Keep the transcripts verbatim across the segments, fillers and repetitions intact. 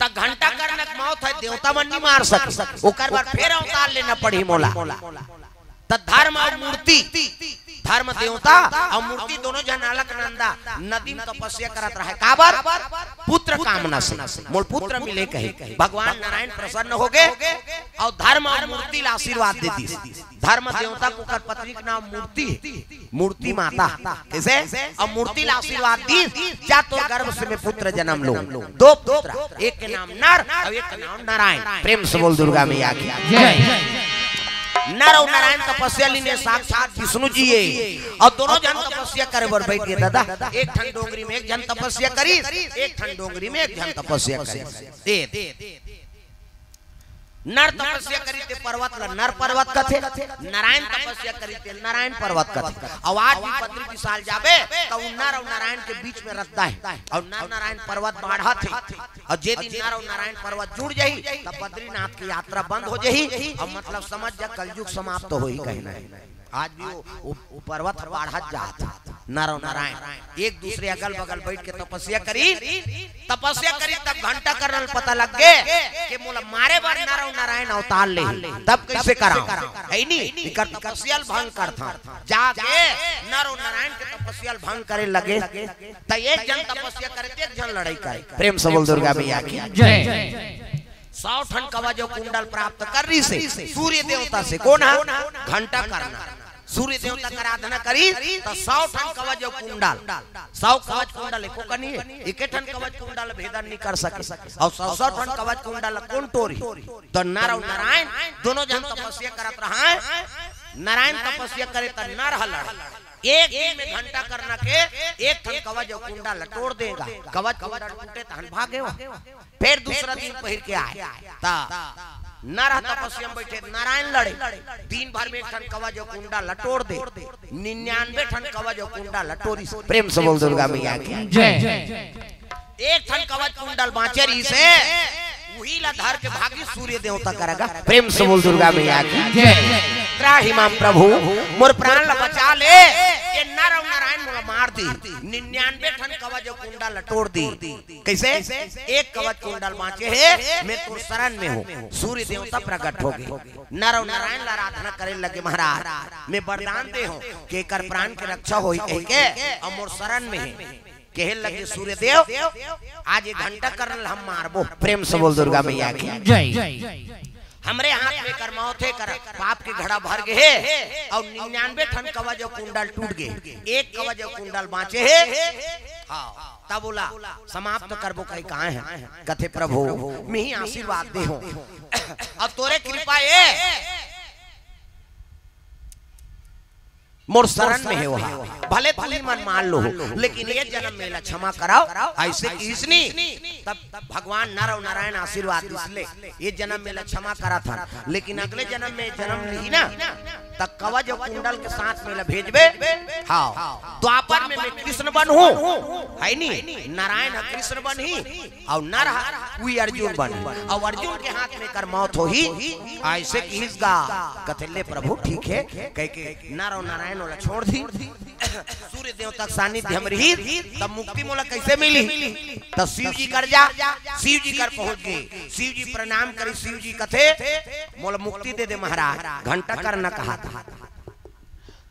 ता घंटा करने का मौत है देवता मन नहीं मार सक ओकर बार फिर अवतार लेना पड़ी मोला ता धर्म और मूर्ति धर्म देवता और मूर्ति दोनों जनाला कनंदा नदीम तपस्या करत रहे काबर पुत्र कामना से मोल पुत्र मिले कहे भगवान नारायण प्रसन्न हो गए और धर्म और मूर्ति ला आशीर्वाद दे दी। धर्म देवता को कर पत्नी का नाम मूर्ति मूर्ति माता कैसे और मूर्ति ला आशीर्वाद दी जा तो गर्भ से में पुत्र जन्म लो दो पुत्र एक के नाम नर और एक का नाम नारायण। प्रेम से बोल दुर्गा मैया की जय। नर और नारायण तपस्या ने साक्षात विष्णु जी और दोनों जन तपस्या करे बर बैठ गए दादा। एक ठन डोंगरी में एक जन तपस्या करी एक ठन डोंगरी में एक जन तपस्या करी। नर तपस्या करी ते पर्वत ला नर पर्वत कथे नारायण तपस्या करी ते नारायण पर्वत कथे। और आज भी पत्री विशाल जाबे तो नर और नारायण के बीच में रखता है और नर नारायण पर्वत बाढ़ा थे और जे दिन नर और नारायण पर्वत जुड़ जाई तब बद्रीनाथ की यात्रा बंद हो जाई और मतलब समझ जा कलयुग समाप्त तो होई कहना है। आज भी वो पर्वत बाढ़ा जात नर और नारायण एक दूसरे अगल बगल बैठ के तपस्या करी तपस्या करी तब घंटा करल पता लग गए कि मोला मारे बार नर और नारायण अवतार ले तब कैसे कराऊं है नी इकर तपस्या भंग करथा जाके नर और नारायण के तपस्या भंग करे लगे त एक जन तपस्या करे त एक जन लड़ाई करे। प्रेम से बोल दुर्गा मैया की जय। सौ ठन कवा जो कुंडल प्राप्त कर रही से सूर्य देवता से कोना घंटा करना सूर्य देवता की आराधना करी तो सौ ठन कवच और कुंडल सौ कवच कुंडल एको कनी एक ठन कवच कुंडल भेदन नहीं कर सके और सौ सौ ठन कवच कुंडल कोन टोरी तो नर और नारायण दोनों जन तपस्या करत रहा नारायण तपस्या करे त नर हल एक दिन में घंटा करना के एक ठन कवच और कुंडल तोड़ देगा कवच कुंडल टूटे तहन भागे फिर दूसरा दिन पहिर के आए ता नर तपस्या बैठे नारायण लड़े दिन भर में ठन कवच और कुंडा लटोड़ दे निन्यानवे ठन कवच और कुंडा लटोरी। प्रेम से बोल दुर्गा मैया की जय। एक ठन कवच कुंडल बांचे रही से वही ला धर के भागी सूर्य देवता करेगा। प्रेम से बोल दुर्गा मैया की जय। त्राहि माम प्रभु मोर प्राण ला बचा ले ये नर और नारायण मोला मार दी निन्यानवे ठन कवच और कुंडल लटोड़ दी कैसे एक कवच कुंडल बांचे है मैं तो शरण में हूँ। सूर्य देवता प्रकट हो गए नर और नारायण ला आराधना करे लगे महाराज मैं वरदान दे हूँ के कर प्राण के रक्षा होई कह के और मोर शरण में है कहे लगे सूर्य देव आज एक घंटा करल हम मारबो। प्रेम से बोल दुर्गा मैया की जय। हमरे हाथ में कर मौत है कर पाप के घड़ा भर गए और निन्यानवे ठन कवच और कुंडल टूट गए एक कवच और कुंडल बांचे है तब बोला समाप्त करबो कहीं कहाँ है कथे प्रभु मैं ही आशीर्वाद दे हूँ और तोरे कृपा ये मोर शरण में है वहा भले भले मन मान लो लेकिन ये जन्म मेला क्षमा कराओ ऐसे इसनी तब भगवान नर और नारायण आशीर्वाद इसले ये जन्म मेला क्षमा करा था लेकिन अगले जन्म में जन्म ली ना तब कवच और कुंडल के साथ मेला भेजबे हाँ द्वापर में मैं कृष्ण बन हूँ है नी नारायण कृष्ण बन ही और नर हुई अर्जुन बन और अर्जुन के हाथ में कर मौत हो ही ऐसे इसका कथिले प्रभु ठीक है कह के नर और नारायण नोला छोड़ दी सूर्य देवता सानिध्य में रही तब मुक्ति मोला कैसे मिली तब शिव जी कर जा शिव जी कर पहुंच गए शिव जी प्रणाम करी शिव जी कथे मोला मुक्ति दे दे महाराज घंटा करना कहा था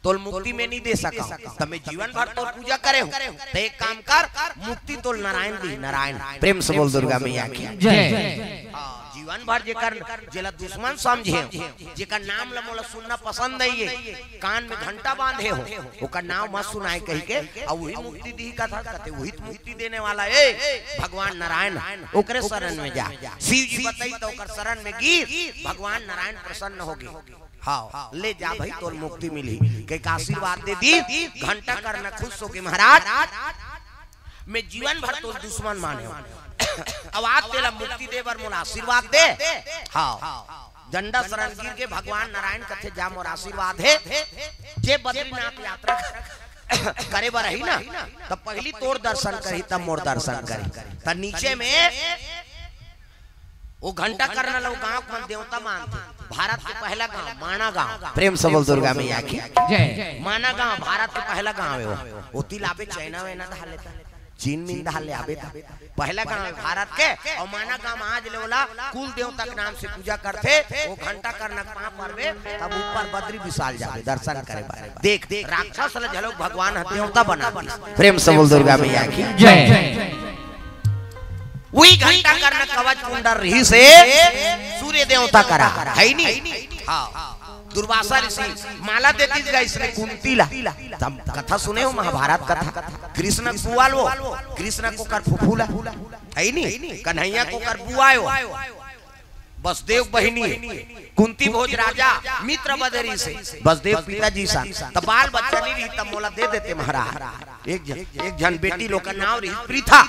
तो मुक्ति में नहीं दे सका तब मैं जीवन भर तो पूजा करे हूँ तो एक काम कर मुक्ति तो नारायण दी नारायण। प्रेम से बोल दुर्गा मैया की जय। जीवन भर जेकर जेला दुश्मन समझे जेकर नाम ल मोला सुनना पसंद नहीं है कान में घंटा बांधे हो ओकर नाम मत सुनाए कह के और वही मुक्ति दी का था कहते वही मुक्ति देने वाला ए भगवान नारायण ओकरे शरण में जा। शिव जी बताई तो ओकर शरण में गिर भगवान नारायण प्रसन्न हो गए हाँ ले जा भाई तोर मुक्ति मिली के आशीर्वाद दे दी घंटा करना खुश हो गए महाराज मैं जीवन भर तो दुश्मन माने आवाज तेला मुक्ति दे बर मोला आशीर्वाद दे हाँ झंडा शरण गिर के भगवान नारायण कथे जा मोर आशीर्वाद है जे बद्रीनाथ यात्रा करे बर रही ना तब पहली तोर दर्शन करी तब मोर दर्शन करी तब नीचे में वो घंटा करना लोग गांव मन देवता मानते भारत के पहला गांव माना गांव। प्रेम से बोल दुर्गा मैया की जय। माना गांव भारत के पहला गांव है वो तिलाबे चाइना वेना ढाले चीन में डाल आवे था पहला गांव भारत के और माना गांव आज लेवला कुल देवता के नाम से पूजा करते वो घंटा करना पाप परवे तब ऊपर बद्री विशाल जावे दर्शन करे बारे देख राक्षस ल झलक भगवान हते होता बना प्रेम से बोल दुर्गा मैया की जय। वही घंटा करना कवच कुंडल रही से सूर्य देवता करा है नहीं। हां दुर्वासा ऋषि माला देती गई इसने कुंतीला तब कथा सुने हो महाभारत कथा कृष्ण कुआलो कृष्ण को कर फुफूला है नहीं कन्हैया को कर बुआयो बसदेव बहिनी कुंती भोज राजा मित्र बदरी से बसदेव पिताजी सा तब बाल बच्चा नहीं रही तब मोला दे देते महाराज। एक जन एक जन बेटी लोग का नाम रही प्रीता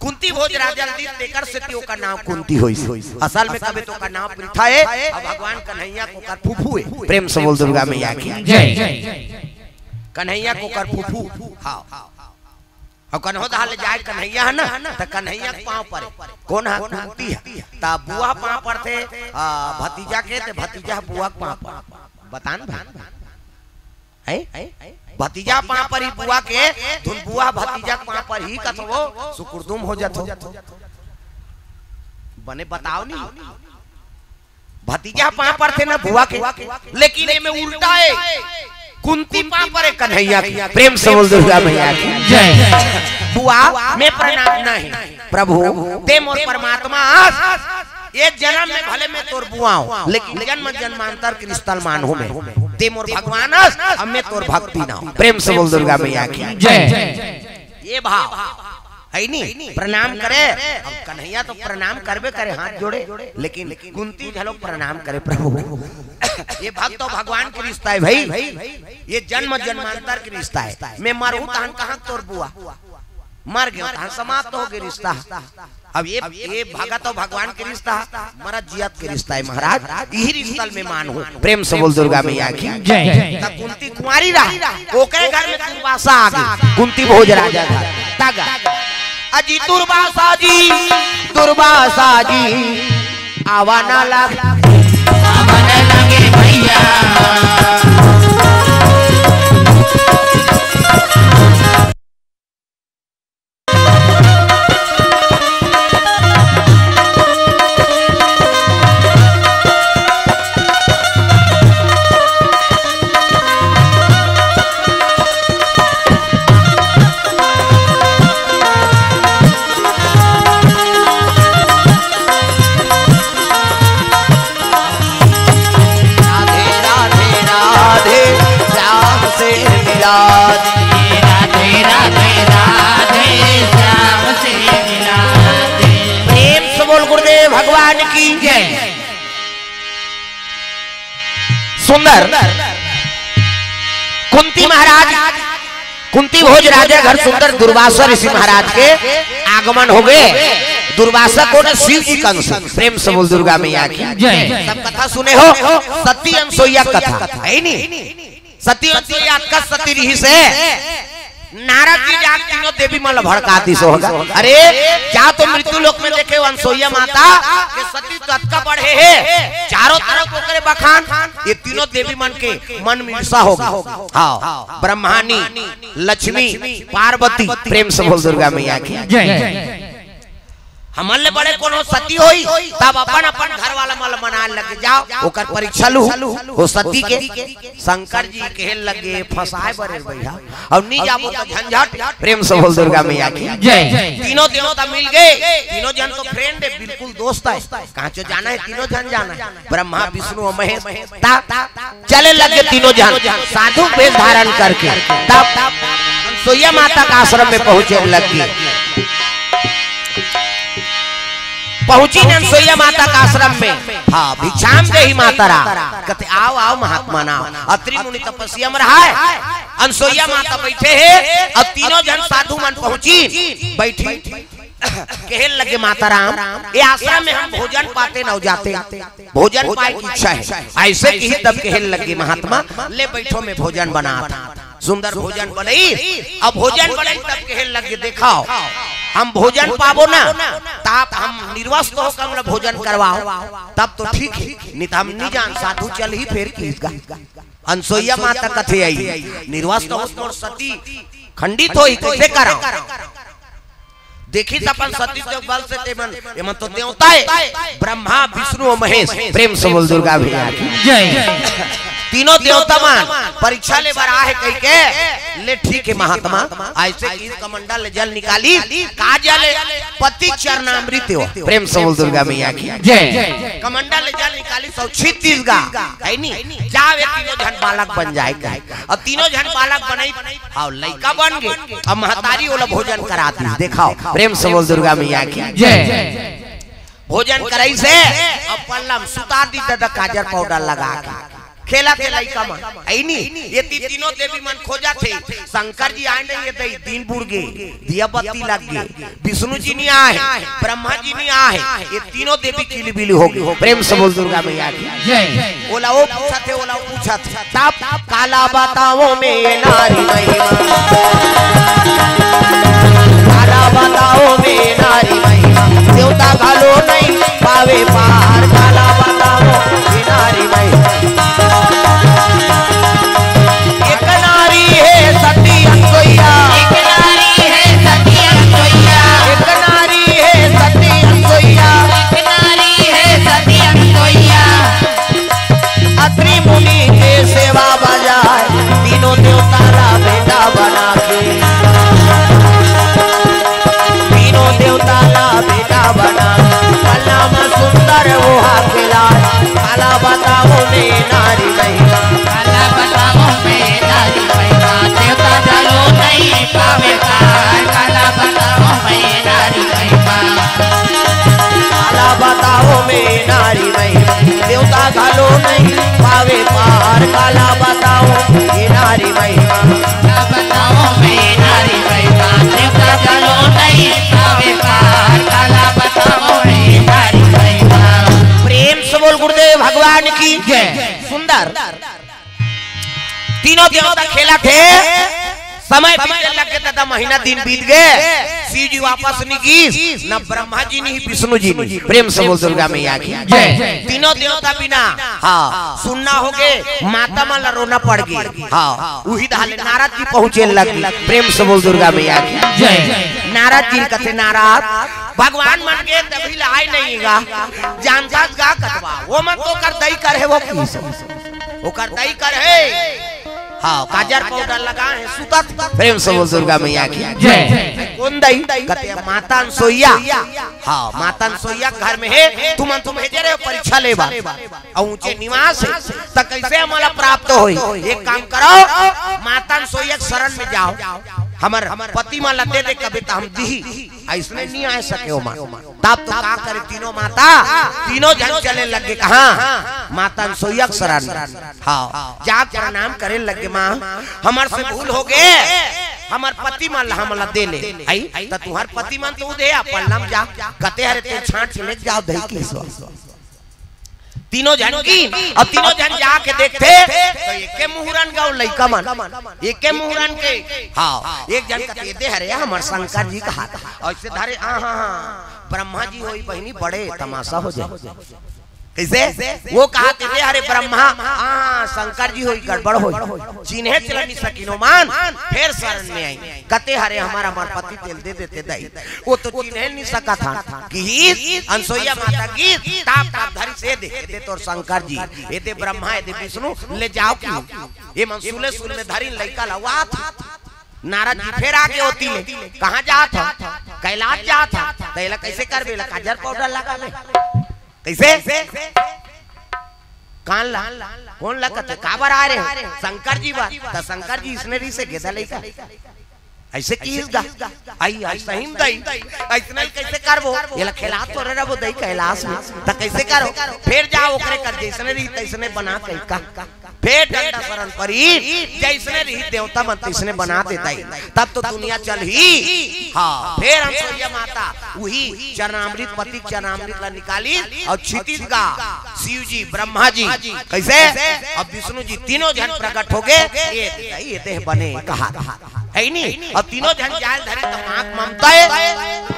कुंती भोज राजा दी देकर से तो का नाम कुंती होई असल में कबे तो का नाम प्रीता है और भगवान कन्हैया को कर फुफू है प्रेम से बोल दुर्गा मैया की जय। कन्हैया को कर फुफू हां और कन्हो दहाल जाए कन्हैया है ना त कन्हैया के पांव पर कोन हाथ कुंती है त बुआ पांव पर थे भतीजा के ते भतीजा बुआ के पांव पर बतान भाई है भतीजा पांव पर ही बुआ के धुन बुआ भतीजा पांव पर ही कतवो सुकुरदुम हो जात हो बने बताओ नहीं भतीजा पांव पर थे ना बुआ के लेकिन एमे उल्टा है कुंती पांव पर कन्हैया की प्रेम से बोल दुर्गा मैया की जय। बुआ में प्रणाम नहीं प्रभु ते मोर परमात्मा ये जन्म में भले मैं तोर बुआ हूं लेकिन जन्म जन्मांतर के रिश्तेदार मान हूं मैं ते मोर भगवानस अब मैं तोर भक्ति ना प्रेम से बोल दुर्गा मैया की जय। ये भाव है नहीं प्रणाम करे अब कन्हैया तो प्रणाम करबे करे हाथ जोड़े लेकिन कुंती झलो प्रणाम करे प्रभु ये भक्त तो भगवान के रिश्ता है भाई ये जन्म जन्मांतर के रिश्ता है मैं मरूं तहन कहां तोर बुआ मर गया तहन समाप्त हो गए रिश्ता। अब ये ये भागा तो भगवान के रिश्ता मरा जियत के रिश्ता है महाराज यही रिश्ता में मान हूं प्रेम से बोल दुर्गा मैया की जय। त कुंती कुंवारी रहा ओकरे घर में दुर्वासा आ गई कुंती भोज राजा था तागा अजी दुर्वासा जी दुर्वासा जी आवाना लगा आवाना लगे भैया सुंदर कुंती महाराज कुंती भोज राजा घर सुंदर दुर्वासा ऋषि महाराज के आगमन हो गए दुर्वासा को ने शिव जी का अंश प्रेम से बोल दुर्गा मैया की जय। सब कथा सुने हो सती अनसुईया कथा है नहीं सती अनसुईया का सती रही से नारद जी जाग तीनों देवी मल भड़काती सो होगा अरे क्या तो मृत्यु लोक में देखे अनसुईया माता के सती तत्का बढ़े है चारों तरफ ओकरे बखान ये तीनों देवी मन के मन मिर्सा होगा हां ब्रह्मानी लक्ष्मी पार्वती प्रेम से बोल दुर्गा मैया की जय। हमन ले बड़े कोनो सती होई तब अपन अपन घर वाला मल मनाए लग जाओ ओकर परीक्षा लू हो सती के शंकर जी के लगे फसाए बरे भैया अब नी जाबो तो झंझट प्रेम से बोल दुर्गा मैया की जय। तीनों देवता मिल गए तीनों जन तो फ्रेंड है बिल्कुल दोस्त है कहां चो जाना है तीनों जन जाना है ब्रह्मा विष्णु और महेश चले लगे तीनों जन साधु वेश धारण करके तब अनसुईया माता का आश्रम में पहुंचे लगी पहुंची अनसुईया माता का आश्रम में हां भिक्षाम देही मातारा कहते आओ आओ महात्मा ना अत्रि मुनि तपस्या में रहा है अनसुईया माता बैठे है और तीनों जन साधु मन पहुंची बैठी कहने लगे माता राम ये आश्रम में हम भोजन पाते न जाते भोजन पाए की इच्छा है ऐसे ही तब कहने लगे महात्मा ले बैठो मैं भोजन बनाता सुंदर भोजन बनाई अब भोजन बनाई तब कहने लगे देखाओ हम भोजन पावो ना तब हम निर्वस्त होकर हमरा भोजन करवाओ तब तो ठीक है नहीं तो हम नहीं जान साधु चल ही फेर कीगा अनसुईया माता कथे आई निर्वस्त हो मोर सती खंडित होई कैसे कराओ देखी अपन सतीश जगवाल से तेमन एमन तो देवता है ब्रह्मा विष्णु और महेश प्रेम से बोल दुर्गा भैया की जय। तीनों देवता मान परीक्षा ले भरा है कह के ले ठीक है महात्मा ऐसे की कमंडल जल निकाली काजल पति चरणामृत हो प्रेम से बोल दुर्गा भैया की जय। कमंडल जल निकाली सौ छत्तीस गा है नी जावे तीनों जन बालक बन जाए कहे और तीनों जन बालक बनई और लइका बन गए अब महतारी ओला भोजन करा दी देखाओ प्रेम से बोल दुर्गा मैया की जय। भोजन कराई से अब पल्लम सुता दी दादा काजर पाउडर लगा के खेला के लइका मन आईनी ये तीनों देवी मन खोजा थे शंकर जी आए नहीं ये दिन बुर्गे दिया बत्ती लग गई विष्णु जी नहीं आए ब्रह्मा जी नहीं आए ये तीनों देवी किलबिल हो गई प्रेम से बोल दुर्गा मैया की जय। ओला ओ पूछा थे ओला पूछा था तब काला बताओ में नारी महिमा बताओ में नारी महिमा देवता घालो नहीं पावे पार काला बताओ में नारी महिमा एक नारी है सती अंगोइया एक नारी है सती अंगोइया एक नारी है सती अंगोइया एक नारी है सती अंगोइया अत्रि मुनि के सेवा बजाय तीनों देवता रा बेटा बना के बना अल्लामा सुंदर वो हाकिला काला बताओ में नारी महिमा काला बताओ में नारी महिमा देवता चलो नहीं पावे पार काला बताओ में नारी महिमा काला बताओ में नारी महिमा देवता चलो नहीं पावे पार काला बताओ में नारी महिमा काला बताओ में नारी महिमा देवता चलो नहीं पावे पार काला प्रेम से बोल गुरुदेव भगवान की जय। सुंदर तीनों देवता खेला थे समय बीतने महीना दिन बीत गए शिव जी वापस नहीं की न ब्रह्मा जी नहीं विष्णु जी नहीं प्रेम से बोल दुर्गा मैया की जय। तीनों देवता बिना हाँ सुनना हो गए माता माला रोना पड़ गई हाँ वही धाले नारद जी पहुंचे लगी प्रेम से बोल दुर्गा मैया की जय। नारद जी कहते नारद भगवान मन के तभी लाए नहीं गा जानता गा कटवा वो मन तो कर दई कर है वो की वो कर दई कर है हां काजर पाउडर लगा है सुतत प्रेम से बोल दुर्गा मैया की जय। कौन दई कहते मातान सोइया हां मातान सोइया घर में है तुम तुम भेजे रहे परीक्षा लेवा और ऊंचे निवास है त कैसे हमारा प्राप्त होई एक काम करो मातान सोइया के शरण में जाओ हमार पति माला दे दे कविता हम दी ऐसने नहीं आ सके हो मां तब तो का करे तीनों माता तीनों जन चले लगे कहां माता सोयक शरण हां जा प्रणाम करे लगे मां हमर से भूल हो गए हमर पति माला हमला दे ले आई त तुहार पति मन तो दे पल्लम जा कते हरे ते छांट ले जाओ दही की सो तीनों जन की अब तीनों जन जाके देखते तो एके मुहरन गाव लइका मन एके मुहरन के हां एक जन कहते दे हरे हमर शंकर जी का हाथ ऐसे धरे आ हां हां ब्रह्मा जी होई बहिनी बड़े तमाशा हो जाए कैसे वो कहा थे हरे ब्रह्मा हां शंकर जी होई गड़बड़ होई चिन्हे चल नहीं सकिनो मान फिर शरण में आई कहते हरे हमारा हमार पति तेल दे देते दाई वो तो चिन्हे नहीं सका था कि अनसोया माता की ताप ताप धरी से दे दे तोर शंकर जी ए दे ब्रह्मा ए दे विष्णु ले जाओ क्यों ए मनसूले सुन में धरी लइका लवा नारद जी फिर आगे होती ले कहां जा था कैलाश जा था तैला कैसे करबे काजर पाउडर लगा ले कैसे कान ला कौन ला कहते काबर आ रहे शंकर जी बात तो शंकर जी इसने री से गेदा लइका ऐसे कीसगा आई ऐसा हिम दई इतना कैसे करबो एला खेला तो रे रबो दई कैलाश में त कैसे करो फिर जाओ ओकरे कर दे इसने री तैसने बना कइका फिर डंडा शरण परी जैसने री देवता मन तैसने बना देताई तब तो दुनिया चल ही हां फिर हम सोया माता वही चरणामृत पति चरणामृत ला निकाली और क्षितिजगा शिव जी ब्रह्मा जी कैसे अब विष्णु जी तीनों जन प्रकट हो गए ये ये देह बने कहा है नहीं और तीनों जन जाल धरी तो आंख ममता है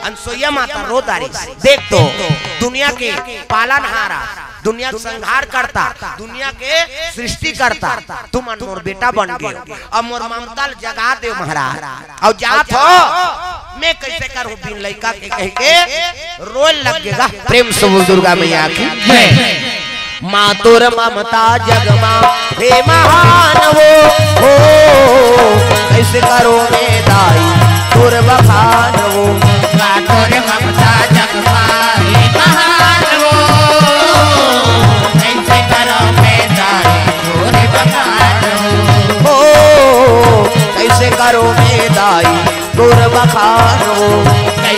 अनसुईया माता रो दारी देख तो दुनिया के पालनहारा दुनिया का संहार करता दुनिया के सृष्टि करता तुम मोर बेटा बन गए और मोर ममता जगा दे महाराज और जात हो में कैसे करो बिन लड़का के कह के रोल लगेगा प्रेम से दुर्गा मैया की माँ तोर ममता जगमा हे महान वो हो कैसे करो मेदाई तोर बखान वो माँ तोर ममता जगमा हे महान वो कैसे करो मेदाई तोर बखान वो हो कैसे करो मेदाई तोर बखान वो कैसे करो मेदाई तोर बखान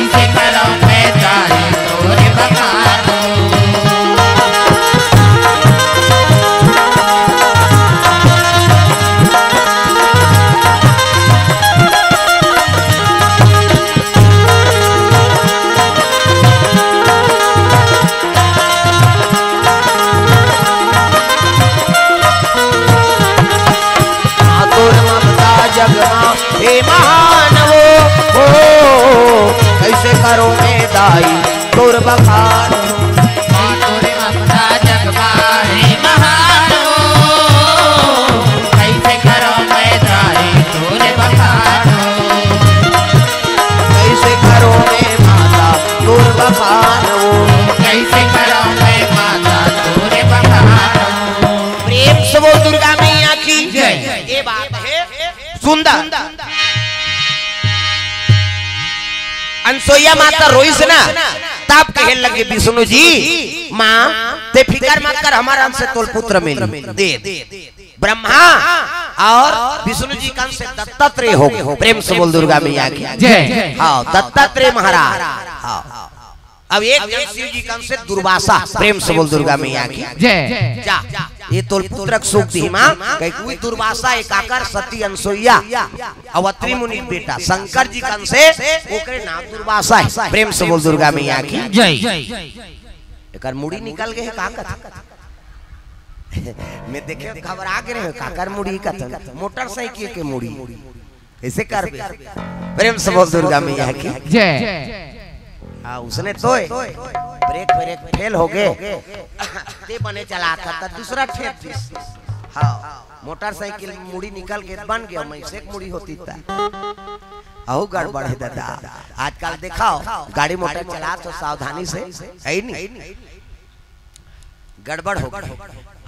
कैसे करो मेदाई तोर बखान माँ तोरे ममता जगमा हे महान कैसे करो मेदाई तोर बखान कैसे करो मे माता तोर बखान कैसे करो मे माता तोर बखान प्रेम से वो दुर्गा मैया की जय। ये बात है सुंदर अनसोया माता रोईस ना तब कहे लगे विष्णु जी माँ ते फिकर मत कर हमारा हमसे तोल पुत्र मिल दे ब्रह्मा और विष्णु जी कान से दत्तात्रेय हो गए प्रेम से बोल दुर्गा मैया की जय। हाँ दत्तात्रेय महाराज अब एक शिव जी कान से दुर्वासा प्रेम से बोल दुर्गा मैया की जय। जा ये तोल पुत्रक सुख दी माँ कोई दुर्वासा एकाकर सती अनसुइया अवत्री मुनि बेटा शंकर जी कान से ओकरे नाम दुर्वासा है प्रेम से बोल दुर्गा मैया की जय। एकर मुड़ी निकल गए काकर मैं देखे घबरा के रहे काकर मुड़ी का मोटरसाइकिल के मुड़ी ऐसे कर प्रेम से बोल दुर्गा मैया की जय। आ, उसने तो ब्रेक ब्रेक फेल हो गए ते बने चला था दूसरा ठेप हाँ मोटरसाइकिल मुड़ी निकल के बन गया मैं से मुड़ी होती था अहो गड़बड़ है दादा आजकल देखाओ गाड़ी मोटर चला तो सावधानी से है नहीं गड़बड़ हो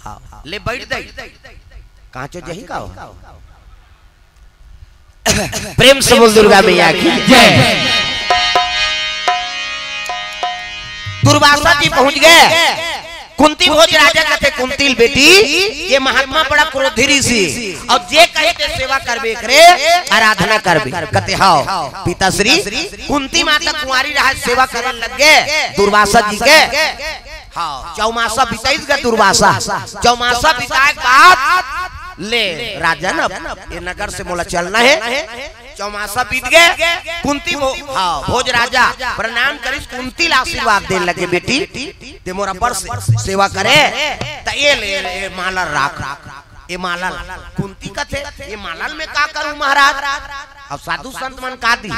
हाँ ले बैठ दे कहाँ चो जही का प्रेम से बोल दुर्गा मैया की जय। दुर्वासा जी पहुंच गए कुंती भोज राजा कहते कुंतिल बेटी ये महात्मा बड़ा क्रोधी ऋषि और जे कहते सेवा करबे करे आराधना करबे कहते हाओ पिताश्री कुंती माता कुंवारी रहा सेवा करने लग गए दुर्वासा जी के हाओ चौमासा बिताइस गए दुर्वासा चौमासा बिताए बात ले राजा ना ये नगर से मोला चलना है चौमासा बीत गए कुंती भो, हाँ, भोज राजा प्रणाम करिस कुंती आशीर्वाद देने लगे बेटी ते मोरा पर सेवा करे त ये ले माला राख ये माला कुंती कथे ये माला में का करूं महाराज अब साधु संत मन का दी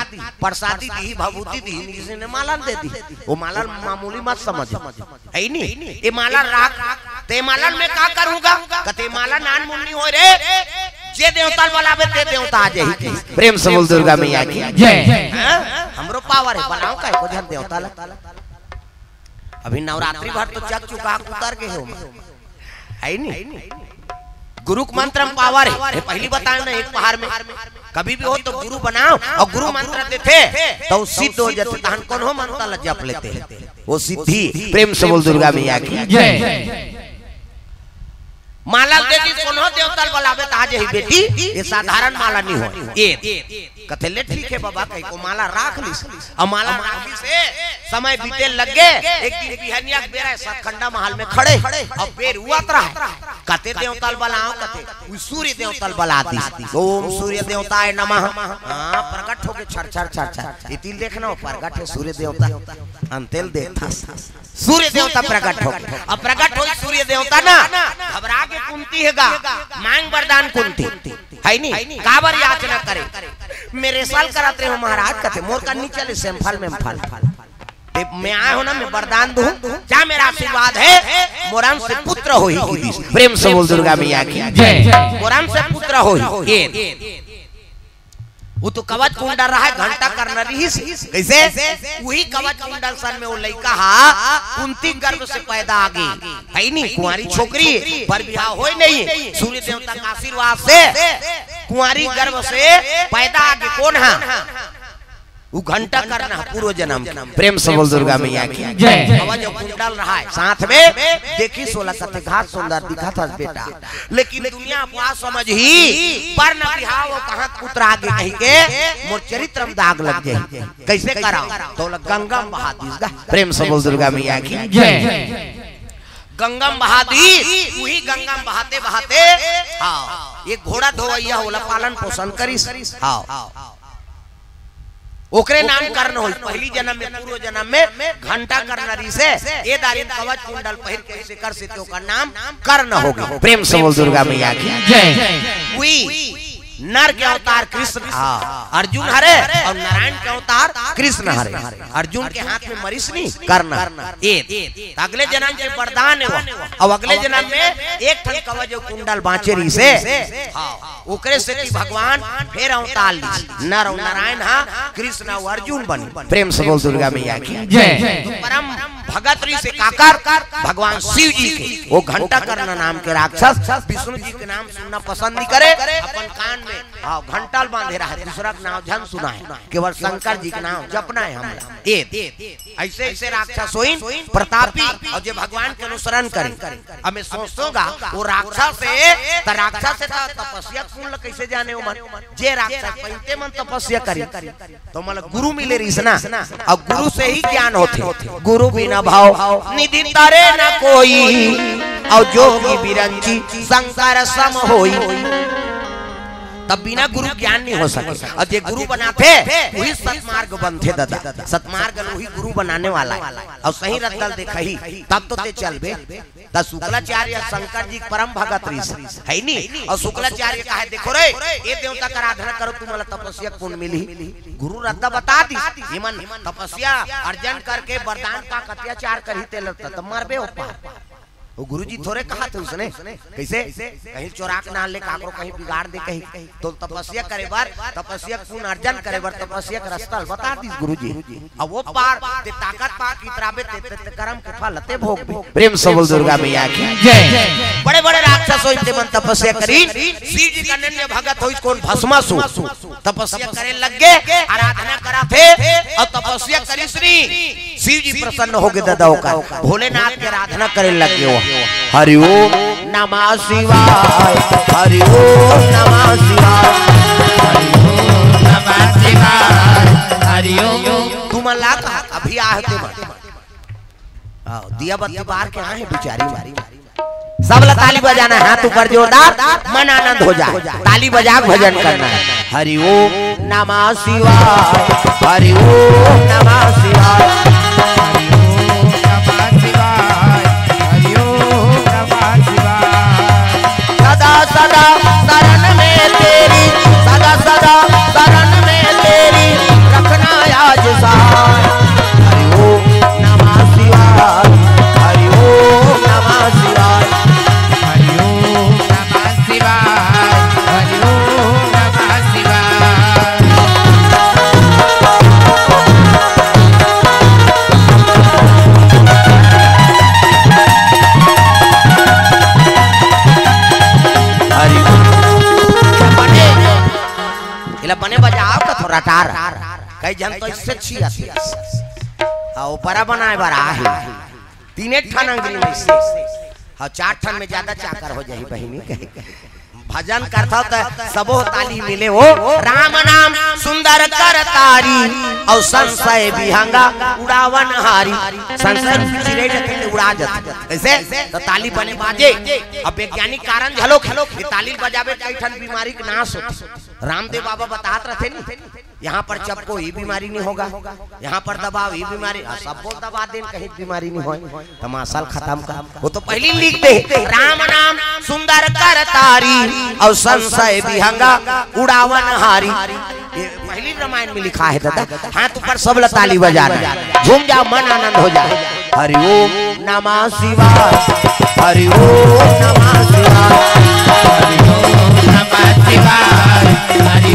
प्रसादी दी भभूति दी किसी ने माला दे दी वो माला मामूली मत समझ है नहीं ये माला राख ते माला में का करूंगा कते माला नान मुन्नी हो रे जे देवता वाला बे ते देवता आ जाई प्रेम से बोल दुर्गा मैया की जय। हमरो पावर है बनाओ काहे को जन देवता ला अभी नवरात्रि भर तो चक चुका उतर गए हो है नहीं गुरु मंत्र में पावर है पहली बताया ना एक पहाड़ में कभी भी हो तो गुरु बनाओ और गुरु मंत्र देते तो सिद्ध हो जाते तहन कौन हो मंत्र ला जप लेते वो सिद्धि प्रेम से बोल दुर्गा मैया की जय। माला देती कोनो देवता बोलावे त आज ही बेटी ये साधारण माला नहीं हो ये कथले ठीक है बाबा कई को माला राख ली और माला राखी से समय बीते लग गए एक दिन बिहनिया के बेरा सतखंडा महल में खड़े और बेर उत रहा कते देवता बोलाओ कते सूर्य देवता बोला दी ओम सूर्य देवताय नमः हां प्रकट हो के छर छर छर छर इति देखना प्रकट है सूर्य देवता अंतेल देखता सूर्य देवता प्रकट हो और प्रकट हो सूर्य देवता ना घबरा के कुंती हैगा मांग वरदान कुंती है नहीं काबर याचना करे मेरे साल कराते हो महाराज कहते मोर का नीचे ले सेमफल में फल मैं आया हूं ना मैं वरदान दूं क्या मेरा आशीर्वाद है मोरम से पुत्र होई प्रेम से बोल दुर्गा मैया की जय। मोरम से पुत्र होई वो तो कवच कुंडल रहा है घंटा करना रहीस कैसे वही कवच कुंडल सन में वो लड़का हा कुंती गर्भ से पैदा आ गई है नहीं कुंवारी छोकरी पर बियाह होई नहीं सूर्य देवता का आशीर्वाद से कुंवारी गर्भ से पैदा आ गई कौन है वो घंटा करना पूर्व जन्म प्रेम सबल दुर्गा मैया की जय। जो कुंडल रहा है साथ में देखी सोलह सत घाट सुंदर दिखा था बेटा लेकिन दुनिया अपना समझ ही पर न बिहाव वो कहां पुत्र आगे कहीं के मोर चरित्र में दाग लग गई कैसे कराओ तो गंगा बहादुर प्रेम सबल दुर्गा मैया की जय। गंगम बहादी वही गंगम बहाते बहाते हां ये घोड़ा धोवैया होला पालन पोषण करी हां ओकरे नाम करना हो पहली जन्म में पूर्व जन्म में घंटा करना रही से ये दारिन कवच कुंडल पहिर के शिखर से तो का नाम करना होगा प्रेम सबल दुर्गा मैया की जय। हुई नर के अवतार कृष्ण अर्जुन हरे और नारायण के अवतार कृष्ण हरे अर्जुन के हाथ में मरीसनी करना एक अगले जन्म में वरदान है और अगले जन्म में एक ठन कवच कुंडल बांचे रही से ओकरे से की भगवान फिर अवतार नर और नारायण हा कृष्ण और अर्जुन बने प्रेम से बोल दुर्गा मैया की जय। परम भगत ऋषि काकर भगवान शिव जी के वो घंटा करना नाम के राक्षस विष्णु जी के नाम सुनना पसंद नहीं करे अपन कान में हां घंटाल बांधे रहा दूसरा का नाम झन सुना है केवल शंकर जी का नाम जपना है हमरा ए ऐसे ऐसे राक्षस होइन प्रतापी और जो भगवान के अनुसरण करे हमें सोचोगा वो राक्षस है त राक्षस से तपस्या कुल कैसे जाने मन जे राक्षस पैते मन तपस्या करी तो मन गुरु मिले ऋषना और गुरु से ही ज्ञान होते गुरु बिना भाव निधि तारे न कोई और जोगी बिरंची संसार सम होई तब बिना गुरु ज्ञान नहीं हो सके और ये गुरु बनाते वही सतमार्ग बनते दादा सतमार्ग वही गुरु बनाने वाला है और सही रत्तल देखा ही तब तो ते चलबे त शुक्राचार्य शंकर जी परम भगत ऋषि है नहीं और शुक्राचार्य का है देखो रे ये देवता का आराधना करो तुम्हारा तपस्या पुण्य मिली गुरु रत्ता बता दी हिमन तपस्या अर्जन करके वरदान का अत्याचार करते लगता तो मरबे हो पार वो गुरुजी थोड़े कहा थे उसने कैसे कहीं चोरा के ना ले काकरो कहीं बिगाड़ दे कहीं तो तपस्या करे बार तपस्या पुण्य अर्जन करे बार तपस्या का रास्ता बता दी गुरुजी अब वो पार ते ताकत पार की तराबे ते ते कर्म के फल ते भोग प्रेम सबल दुर्गा मैया की जय। बड़े बड़े राक्षस होइते मन तपस्या करी शिव जी का नन्हे भगत होई कौन भस्मासु तपस्या करे लग गए आराधना कराते और तपस्या करी श्री शिव जी प्रसन्न हो गए दादाओं का भोलेनाथ की आराधना करे लग गए हरि ओम नमः शिवाय हरि ओम नमः शिवाय हरि ओम नमः शिवाय हरि ओम तुम ला का अभी आते आओ दिया बत्ती बार के आए बेचारी मारी सब ला ताली बजाना हाथ ऊपर जोरदार मन आनंद हो जाए ताली बजा भजन करना है हरि ओम नमः शिवाय हरि ओम नमः शिवाय सदा शरण में तेरी सदा सदा शरण में तेरी रखना आज सहाय हरि ओम नमः शिवाय हरि ओम नमः शिवाय हरि ओम नमः शिवाय हरि ओम नमः शिवाय बने बजाओ का थोड़ा टार कई जन तो इससे छी आती हां ऊपरा बनाए बार आ है तीन ठन अंग्रेजी में से हां चार ठन में ज्यादा चाकर हो जाई बहिनी कहे भजन करथौ त सबो ताली मिले हो राम नाम सुंदर करतारी और संशय बिहंगा उड़ावन हारी संशय चिरे जते उड़ा जाते कैसे तो ताली बने बाजे अब वैज्ञानिक कारण झलो खलो ताली बजावे कई ठन बीमारी के नाश होत रामदेव बाबा बताते रहते नहीं यहाँ पर चपको ये बीमारी नहीं होगा यहाँ पर दबाव ये बीमारी सबको दबा दें कहीं बीमारी नहीं हो तमाशाल खत्म कर वो तो पहली लिखते हैं राम नाम सुंदर करतारी और संशय बिहंगा उड़ावन हारी ये पहली रामायण में लिखा है दादा हाथ ऊपर सब ला ताली बजा झूम जाओ मन आनंद हो जाए हरि ओम नमः शिवाय हरि ओम नमः शिवाय हरि ओम नमः शिवाय हरि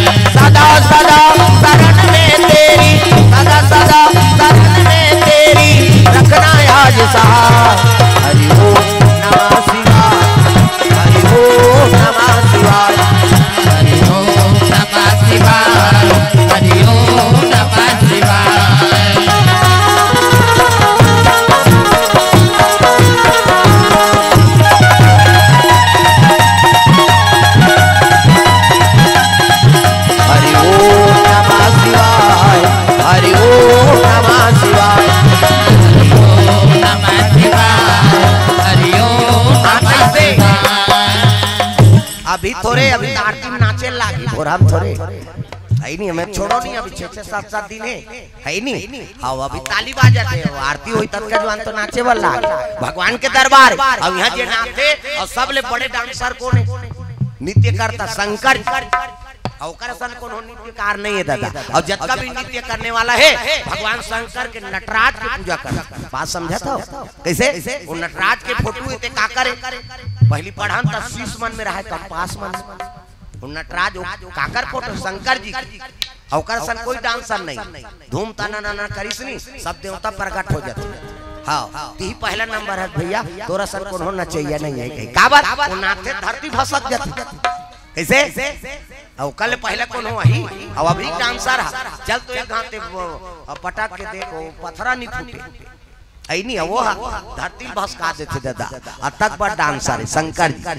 हम थोड़े है नहीं, हमें छोड़ो नहीं। अभी छह छह सात सात दिन है है नहीं। हाँ अभी ताली बाजा के आरती हुई तक जवान तो नाचे वाला भगवान के दरबार। अब यहाँ जे नाचे और सबले बड़े डांसर कौन है? नृत्य करता शंकर औकरसन कौन हो? नृत्यकार नहीं है दादा। और जितना भी नृत्य करने वाला है भगवान शंकर के नटराज की पूजा कर। बात समझा था कैसे? वो नटराज के फोटो इतने का करे पहली पढ़ान तक शीश मन में रहा है पास मन नटराज काकर फोटो शंकर जी औकर सन कोई डांसर नहीं। धूम ताना नाना करिसनी सब देवता प्रकट हो जाते हैं। हाँ यही पहला नंबर है भैया। तोरा सन कौन होना चाहिए नहीं है कहीं का बात वो नाथे धरती भसक जाती कैसे? औकल पहला कौन हो ही अब अभी डांसर है। चल तो एक घाते पटक के देखो पत्थरा नहीं फूटे है नहीं। वो धरती भसका देते दादा। अब तक बड़ डांसर है शंकर जी।